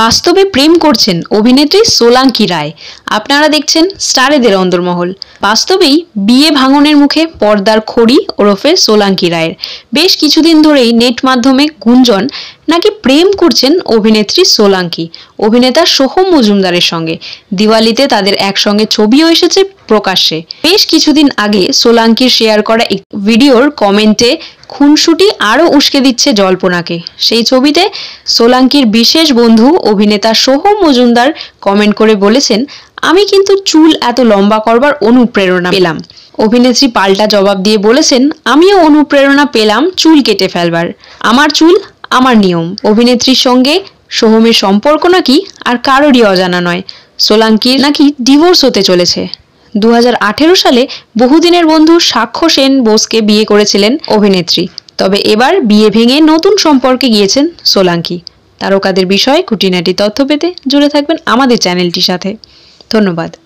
বাস্তবে প্রেম করছেন অভিনেত্রী সোলাঙ্কি রায়। আপনারা দেখছেন স্টারেদের অন্দরমহল। বাস্তবেই বিয়ে ভাঙনের মুখে পর্দার খড়ি ওরফে সোলাঙ্কি রায়ের। বেশ কিছুদিন ধরেই নেট মাধ্যমে গুঞ্জন, নাকি প্রেম করছেন অভিনেত্রী সোলাঙ্কি অভিনেতা সোহম মজুমদারের সঙ্গে। দিওয়ালিতে তাদের একসঙ্গে ছবিও এসেছে প্রকাশ্যে। বেশ কিছুদিন আগে সোলাঙ্কির শেয়ার করা এক ভিডিওর কমেন্টে খুনসুটি আরও উস্কে দিচ্ছে জল্পনাকে। সেই ছবিতে সোলাঙ্কির বিশেষ বন্ধু অভিনেতা সোহম মজুমদার কমেন্ট করে বলেছেন, আমি কিন্তু চুল এত লম্বা করবার অনুপ্রেরণা পেলাম। অভিনেত্রী পাল্টা জবাব দিয়ে বলেছেন, আমিও অনুপ্রেরণা পেলাম চুল কেটে ফেলবার। আমার চুল আমার নিয়ম। অভিনেত্রীর সঙ্গে সোহমের সম্পর্ক নাকি আর কারোরই অজানা নয়। সোলাঙ্কির নাকি ডিভোর্স হতে চলেছে। 2018 সালে বহুদিনের বন্ধু সাক্ষ্য সেন বোসকে বিয়ে করেছিলেন অভিনেত্রী। তবে এবার বিয়ে ভেঙে নতুন সম্পর্কে গিয়েছেন সোলাঙ্কি। তারকাদের বিষয়ে খুঁটিনাটি তথ্য পেতে জুড়ে থাকবেন আমাদের চ্যানেলটির সাথে। ধন্যবাদ।